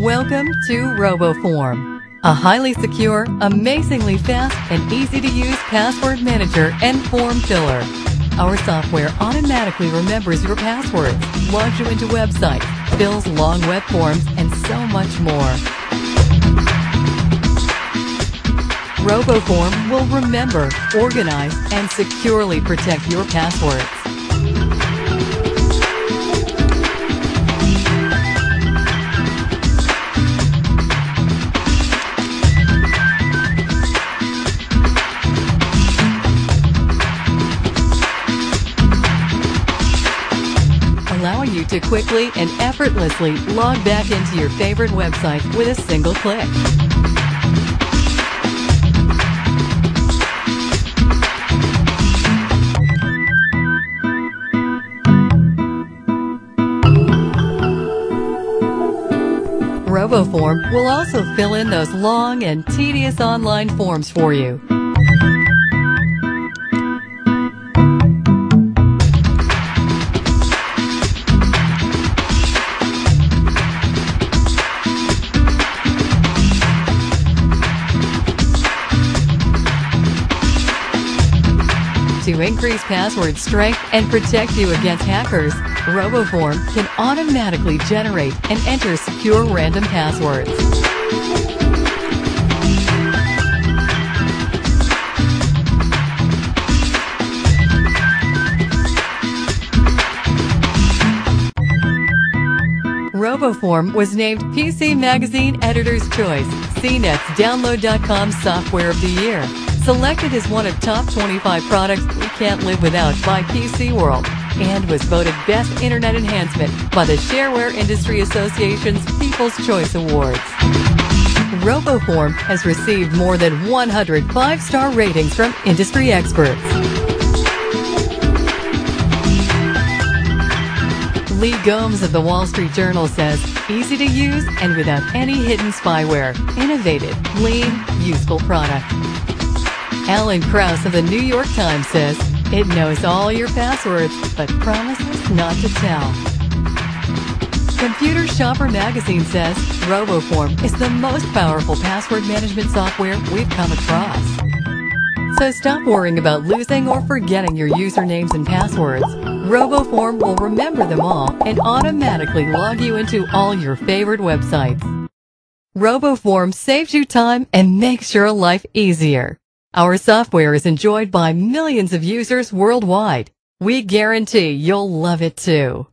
Welcome to RoboForm, a highly secure, amazingly fast, and easy-to-use password manager and form filler. Our software automatically remembers your passwords, logs you into websites, fills long web forms, and so much more. RoboForm will remember, organize, and securely protect your passwords. Allowing you to quickly and effortlessly log back into your favorite website with a single click. RoboForm will also fill in those long and tedious online forms for you. To increase password strength and protect you against hackers, RoboForm can automatically generate and enter secure random passwords. RoboForm was named PC Magazine Editor's Choice, CNET's Download.com Software of the Year. Selected as one of top 25 products we can't live without by PC World, and was voted Best Internet Enhancement by the Shareware Industry Association's People's Choice Awards. RoboForm has received more than 100 five-star ratings from industry experts. Lee Gomes of the Wall Street Journal says, "Easy to use and without any hidden spyware. Innovative, lean, useful product." Alan Krauss of the New York Times says, "It knows all your passwords, but promises not to tell." Computer Shopper Magazine says, "RoboForm is the most powerful password management software we've come across." So stop worrying about losing or forgetting your usernames and passwords. RoboForm will remember them all and automatically log you into all your favorite websites. RoboForm saves you time and makes your life easier. Our software is enjoyed by millions of users worldwide. We guarantee you'll love it too.